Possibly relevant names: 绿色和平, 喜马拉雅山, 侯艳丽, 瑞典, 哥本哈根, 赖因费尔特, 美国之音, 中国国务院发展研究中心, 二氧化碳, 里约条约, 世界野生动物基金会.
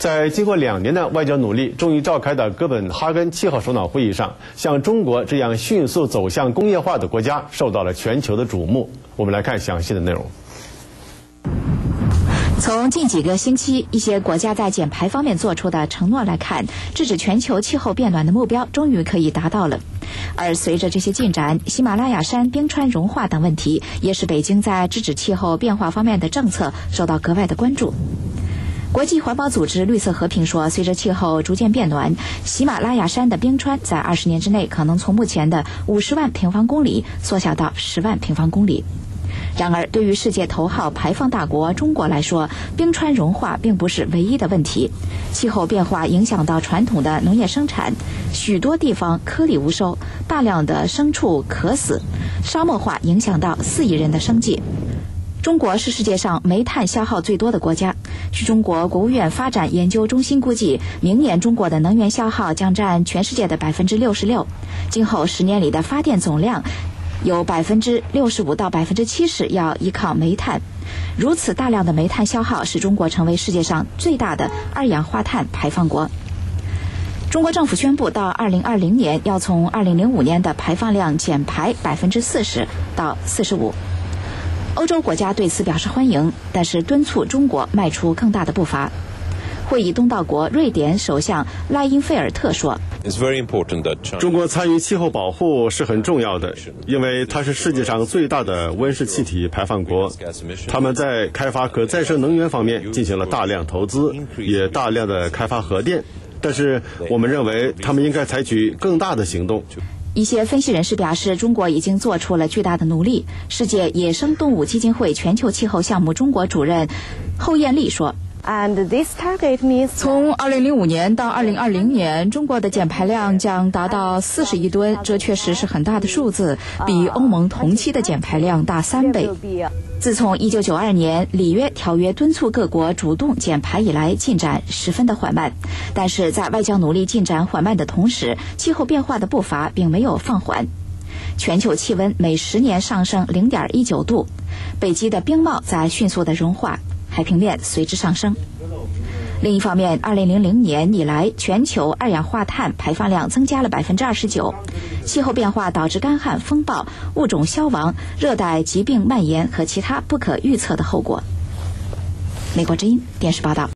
在经过2年的外交努力，终于召开的哥本哈根7号首脑会议上，像中国这样迅速走向工业化的国家受到了全球的瞩目。我们来看详细的内容。从近几个星期一些国家在减排方面做出的承诺来看，制止全球气候变暖的目标终于可以达到了。而随着这些进展，喜马拉雅山冰川融化等问题也使北京在制止气候变化方面的政策受到格外的关注。国际环保组织绿色和平说，随着气候逐渐变暖，喜马拉雅山的冰川在20年之内可能从目前的50万平方公里缩小到10万平方公里。然而，对于世界头号排放大国中国来说，冰川融化并不是唯一的问题。气候变化影响到传统的农业生产，许多地方颗粒无收，大量的牲畜渴死，沙漠化影响到4亿人的生计。中国是世界上煤炭消耗最多的国家。据中国国务院发展研究中心估计，明年中国的能源消耗将占全世界的66%，今后10年里的发电总量有65%到70%要依靠煤炭。如此大量的煤炭消耗使中国成为世界上最大的二氧化碳排放国。中国政府宣布，到2020年要从2005年的排放量减排40%到45%。欧洲国家对此表示欢迎，但是敦促中国迈出更大的步伐。会议东道国瑞典首相赖因费尔特说，中国参与气候保护是很重要的，因为它是世界上最大的温室气体排放国。他们在开发可再生能源方面进行了大量投资，也大量的开发核电，但是我们认为他们应该采取更大的行动。一些分析人士表示，中国已经做出了巨大的努力。世界野生动物基金会全球气候项目中国主任侯艳丽说，从2005年到2020年，中国的减排量将达到40亿吨，这确实是很大的数字，比欧盟同期的减排量大3倍。自从1992年里约条约敦促各国主动减排以来，进展十分的缓慢。但是在外交努力进展缓慢的同时，气候变化的步伐并没有放缓。全球气温每10年上升0.19度，北极的冰帽在迅速的融化，海平面随之上升。另一方面，2000年以来，全球二氧化碳排放量增加了29%。气候变化导致干旱、风暴、物种消亡、热带疾病蔓延和其他不可预测的后果。美国之音电视报道。